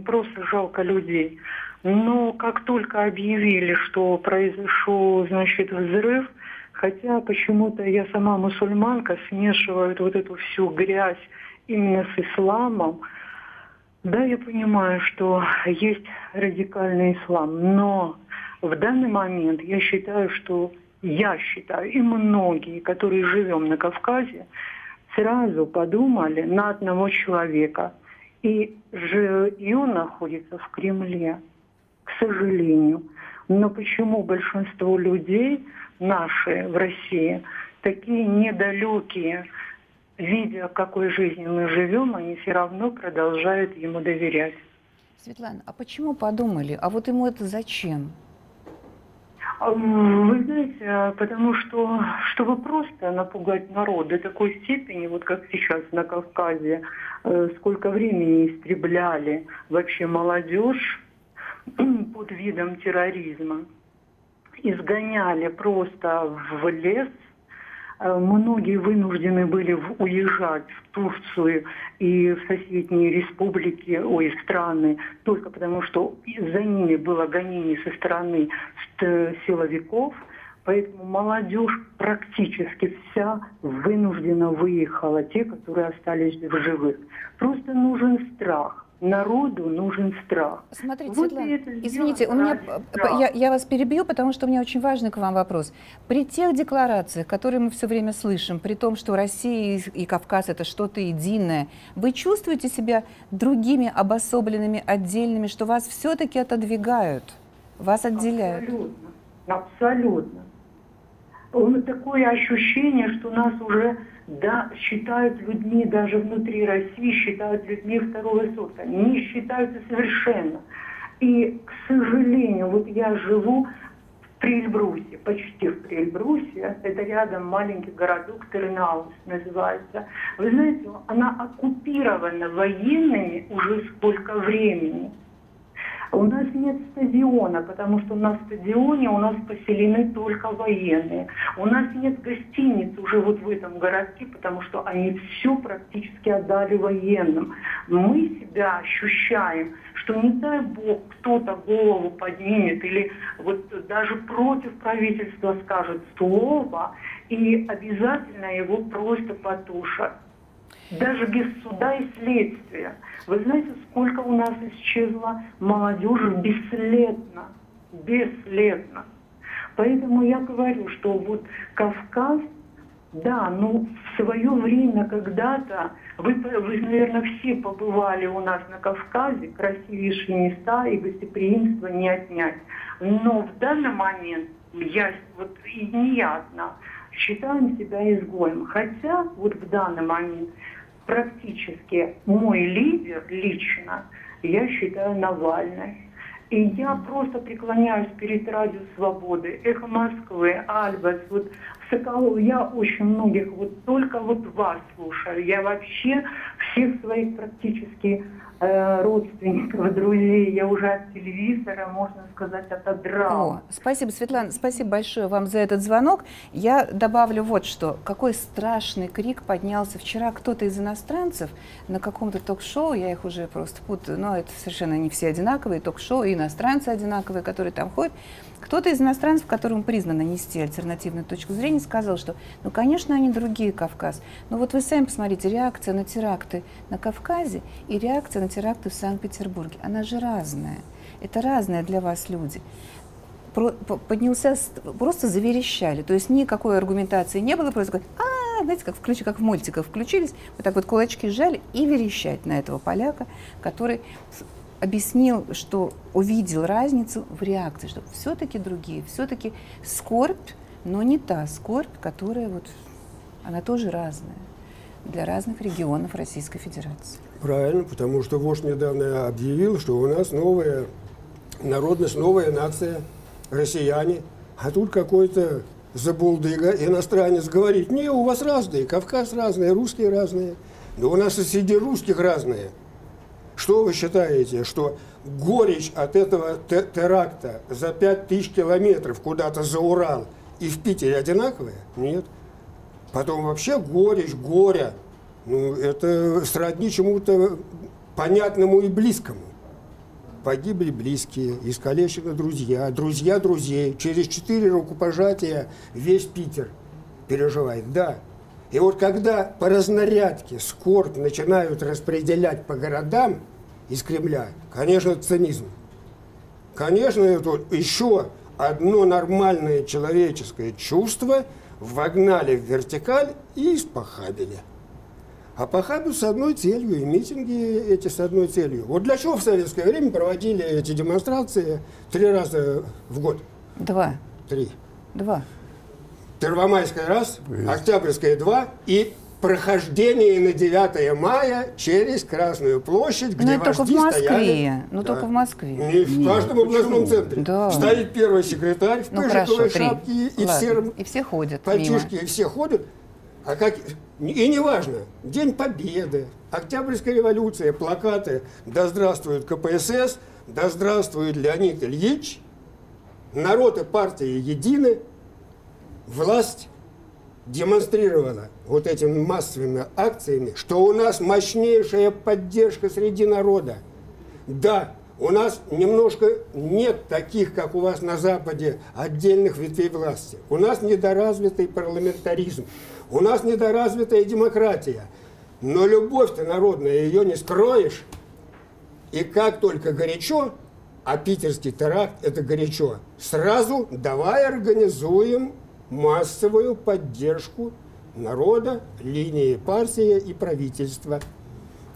просто жалко людей. Но как только объявили, что произошел, значит, взрыв, хотя почему-то я сама мусульманка, смешивают вот эту всю грязь именно с исламом. Да, я понимаю, что есть радикальный ислам, но в данный момент я считаю, что и многие, которые живем на Кавказе, сразу подумали на одного человека. И он находится в Кремле, к сожалению. Но почему большинство людей... наши в России, такие недалекие, видя, какой жизнью мы живем, они все равно продолжают ему доверять. Светлана, а почему подумали? А вот ему это зачем? Вы знаете, потому что, чтобы просто напугать народ до такой степени, вот как сейчас на Кавказе, сколько времени истребляли вообще молодежь под видом терроризма. Изгоняли просто в лес. Многие вынуждены были уезжать в Турцию и в соседние республики, страны, только потому что за ними было гонение со стороны силовиков. Поэтому молодежь практически вся вынуждена выехала, те, которые остались в живых. Просто нужен страх. Народу нужен страх. Смотрите, вот Светлана, извините, у меня, я вас перебью, потому что у меня очень важный к вам вопрос. При тех декларациях, которые мы все время слышим, при том, что Россия и Кавказ — это что-то единое, вы чувствуете себя другими, обособленными, отдельными, что вас все-таки отодвигают, вас отделяют? Абсолютно, абсолютно. Такое ощущение, что нас уже... Да, считают людьми даже внутри России, считают людьми второго сорта. Не считаются совершенно. И, к сожалению, вот я живу в Приэльбрусье, почти в Приэльбрусье. Это рядом маленький городок Тырнаус называется. Вы знаете, она оккупирована военными уже сколько времени. У нас нет стадиона, потому что на стадионе у нас поселены только военные. У нас нет гостиниц уже вот в этом городке, потому что они все практически отдали военным. Мы себя ощущаем, что не дай бог кто-то голову поднимет или вот даже против правительства скажет слово, и обязательно его просто потушат. Даже без суда и следствия. Вы знаете, сколько у нас исчезло молодежи бесследно. Бесследно. Поэтому я говорю, что вот Кавказ, да, ну в свое время когда-то, вы, наверное, все побывали у нас на Кавказе, красивейшие места и гостеприимство не отнять. Но в данный момент я, вот и не я одна, считаем себя изгоем. Хотя вот в данный момент практически мой лидер лично я считаю Навальный. И я просто преклоняюсь перед Радио Свободы, Эхо Москвы, Альбас, вот Соколов. Я очень многих, вот только вот вас слушаю. Я вообще всех своих практически родственников, друзей, я уже от телевизора, можно сказать, отодрала. О, спасибо, Светлана, спасибо большое вам за этот звонок. Я добавлю вот что. Какой страшный крик поднялся вчера кто-то из иностранцев на каком-то ток-шоу, я их уже просто путаю, но это совершенно не все одинаковые, ток-шоу и иностранцы одинаковые, которые там ходят. Кто-то из иностранцев, которому признано нести альтернативную точку зрения, сказал, что, ну, конечно, они другие, Кавказ. Но вот вы сами посмотрите, реакция на теракты на Кавказе и реакция на теракты в Санкт-Петербурге, она же разная. Это разные для вас люди. Поднялся, просто заверещали. То есть никакой аргументации не было, просто говорят, знаете, как в мультиках включились, вот так вот кулачки сжали и верещать на этого поляка, который объяснил, что увидел разницу в реакции, что все-таки другие, все-таки скорбь, но не та скорбь, которая вот, она тоже разная для разных регионов Российской Федерации. Правильно, потому что вождь недавно объявил, что у нас новая народность, новая нация, россияне, а тут какой-то забулдыга, иностранец говорит, не, у вас разные, Кавказ разные, русские разные, но у нас соседи русских разные. Что вы считаете, что горечь от этого теракта за 5000 километров куда-то за Урал и в Питере одинаковая? Нет. Потом вообще горечь, горе, ну, это сродни чему-то понятному и близкому. Погибли близкие, искалечены друзья, друзья друзей. Через 4 рукопожатия весь Питер переживает, да. И вот когда по разнарядке скорбь начинают распределять по городам из Кремля, конечно, цинизм. Конечно, это еще одно нормальное человеческое чувство вогнали в вертикаль и спохабили. А похабили с одной целью, и митинги эти с одной целью. Вот для чего в советское время проводили эти демонстрации 3 раза в год? 2. 3. 2. Первомайская раз, Октябрьская 2 и прохождение на 9 мая через Красную площадь, где вожди стояли. Но только в Москве. Не в каждом областном центре. Да. Стоит первый секретарь в пыжиковой шапке и в сером пальтишке, и все ходят. А как... И неважно, День Победы, Октябрьская революция, плакаты «Да здравствует КПСС», «Да здравствует Леонид Ильич», «Народ и партии едины». Власть демонстрировала вот этими массовыми акциями, что у нас мощнейшая поддержка среди народа. Да, у нас немножко нет таких, как у вас на Западе, отдельных ветвей власти. У нас недоразвитый парламентаризм, у нас недоразвитая демократия. Но любовь-то народная, ее не скроешь. И как только горячо, а питерский теракт – это горячо, сразу давай организуем массовую поддержку народа, линии партии и правительства.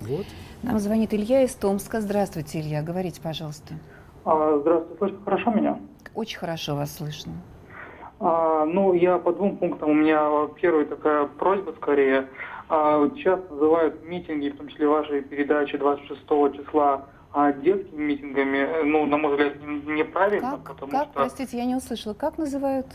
Вот. Нам звонит Илья из Томска. Здравствуйте, Илья. Говорите, пожалуйста. Здравствуйте. Слышите хорошо меня? Очень хорошо вас слышно. Ну, я по 2 пунктам. У меня первая такая просьба скорее. Сейчас называют митинги, в том числе ваши передачи 26 числа, детскими митингами. Ну, на мой взгляд, неправильно. Как? Потому как? Что... Простите, я не услышала. Как называют?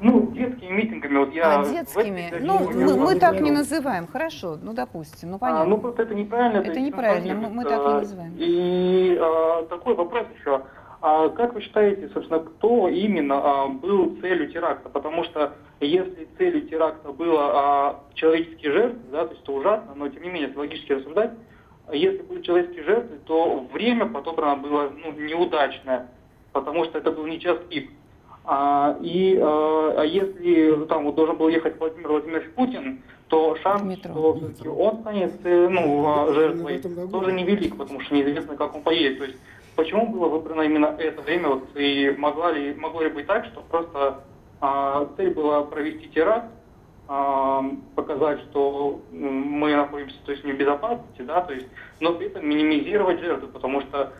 Ну, детскими митингами. Вот я детскими? Ну, мы так не называем. Хорошо, ну, допустим. Ну, понятно. Ну, просто это неправильно. Это неправильно, мы так не называем. И такой вопрос еще. Как вы считаете, собственно, кто именно был целью теракта? Потому что если целью теракта было человеческие жертвы, да, то есть это ужасно, но тем не менее, это логически рассуждать. Если были человеческие жертвы, то время подобрано было, ну, неудачное, потому что это был не час пик. А если там вот должен был ехать Владимир Владимирович Путин, то шанс, что он станет, ну, жертвой, тоже невелик, потому что неизвестно, как он поедет. То есть почему было выбрано именно это время, вот, и могло ли быть так, что просто цель была провести теракт, показать, что мы находимся, то есть, не в безопасности, да, то есть, но при этом минимизировать жертвы, потому что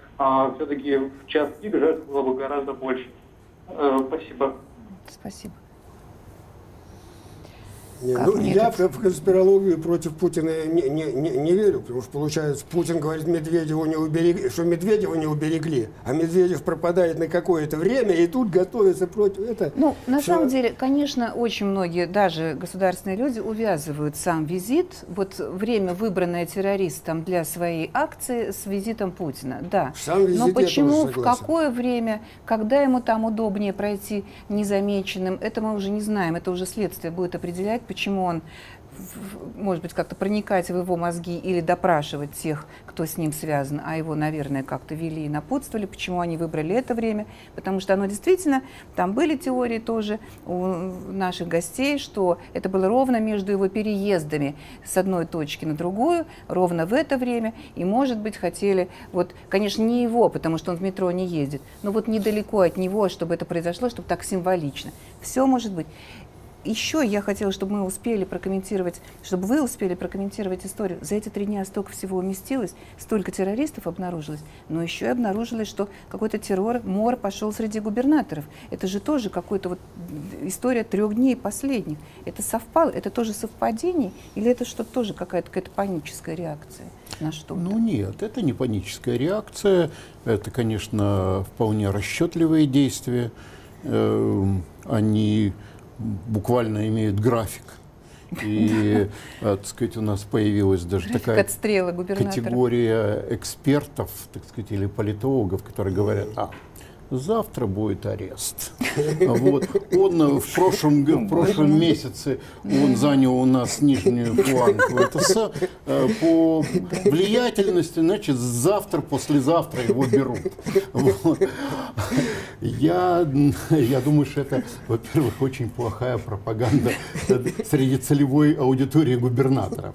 все-таки в час пик жертв было бы гораздо больше. Спасибо. Спасибо. Я в конспирологию против Путина не верю, потому что, получается, Путин говорит, что Медведева не уберегли, а Медведев пропадает на какое-то время, и тут готовится против этого. Ну, на самом деле, конечно, очень многие, даже государственные люди, увязывают сам визит, вот время, выбранное террористом для своей акции, с визитом Путина, да. Но почему, в какое время, когда ему там удобнее пройти незамеченным, это мы уже не знаем, это уже следствие будет определять, почему он, может быть, как-то проникать в его мозги или допрашивать тех, кто с ним связан, а его, наверное, как-то вели и напутствовали, почему они выбрали это время, потому что оно действительно, там были теории тоже у наших гостей, что это было ровно между его переездами с одной точки на другую, ровно в это время, и, может быть, хотели, вот, конечно, не его, потому что он в метро не ездит, но вот недалеко от него, чтобы это произошло, чтобы так символично. Все может быть. Еще я хотела, чтобы мы успели прокомментировать, чтобы вы успели прокомментировать историю. За эти 3 дня столько всего уместилось, столько террористов обнаружилось, но еще и обнаружилось, что какой-то террор, мор пошел среди губернаторов. Это же тоже какая-то вот история 3 дней последних. Это совпало, это тоже совпадение, или это что-то тоже какая-то паническая реакция на что-то? Ну нет, это не паническая реакция, это, конечно, вполне расчетливые действия. Они буквально имеют график. И, так сказать, у нас появилась даже такая категория экспертов, так сказать, или политологов, которые говорят, завтра будет арест. Вот. Он в прошлом месяце он занял у нас нижнюю планку. Это по влиятельности, значит, завтра, послезавтра его берут. Вот. Я думаю, что это, во-первых, очень плохая пропаганда среди целевой аудитории губернаторов,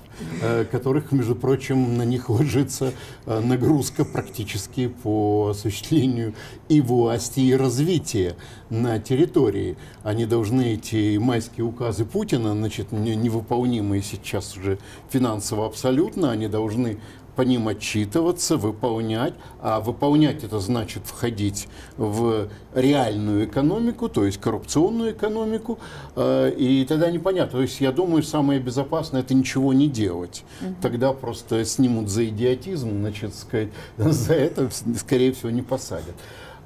которых, между прочим, на них ложится нагрузка практически по осуществлению и власти, и развития на территории. Они должны эти майские указы Путина, значит, невыполнимые сейчас уже финансово абсолютно, они должны по ним отчитываться, выполнять. А выполнять это значит входить в реальную экономику, то есть коррупционную экономику. И тогда непонятно. То есть я думаю, самое безопасное — это ничего не делать. Тогда просто снимут за идиотизм, значит, сказать, за это, скорее всего, не посадят.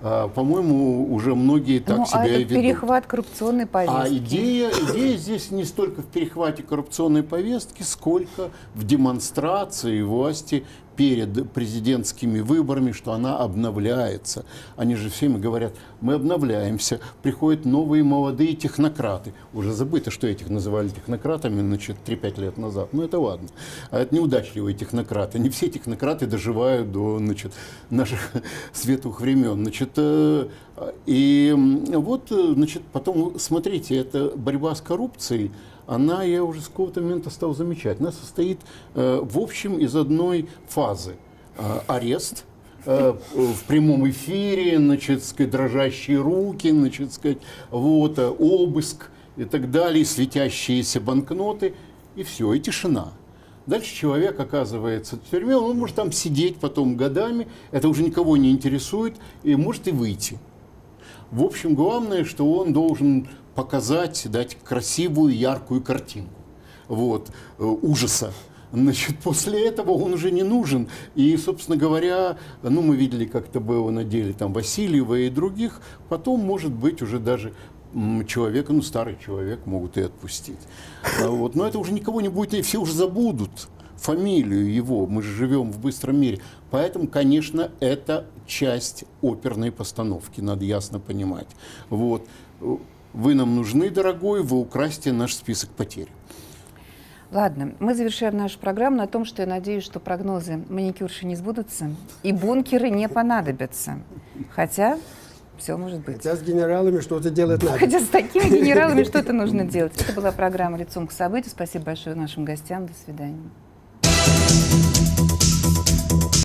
По-моему, уже многие так себя ведут. Перехват коррупционной повестки. А идея здесь не столько в перехвате коррупционной повестки, сколько в демонстрации власти перед президентскими выборами, что она обновляется. Они же всеми говорят, мы обновляемся, приходят новые молодые технократы. Уже забыто, что этих называли технократами, значит, 3-5 лет назад. Ну это ладно. А это неудачливые технократы. Не все технократы доживают до, значит, наших светлых времен. Значит, и вот, значит, потом, смотрите, это борьба с коррупцией. Она, я уже с какого-то момента стал замечать, она состоит, в общем, из одной фазы. Арест в прямом эфире, значит, сказать, дрожащие руки, значит, сказать, вот, обыск и так далее, светящиеся банкноты, и все, и тишина. Дальше человек оказывается в тюрьме, он может там сидеть потом годами, это уже никого не интересует, и может и выйти. В общем, главное, что он должен показать, дать красивую, яркую картинку, вот, ужаса. Значит, после этого он уже не нужен. И, собственно говоря, ну, мы видели, как это было на деле там Васильева и других. Потом, может быть, уже даже человек, ну, старый человек могут и отпустить. Вот. Но это уже никого не будет, и все уже забудут фамилию его. Мы же живем в быстром мире. Поэтому, конечно, это часть оперной постановки, надо ясно понимать. Вот. Вы нам нужны, дорогой, вы украсьте наш список потерь. Ладно, мы завершаем нашу программу на том, что я надеюсь, что прогнозы маникюрши не сбудутся и бункеры не понадобятся. Хотя все может быть. Хотя с генералами что-то делать надо. Хотя с такими генералами что-то нужно делать. Это была программа «Лицом к событию». Спасибо большое нашим гостям. До свидания.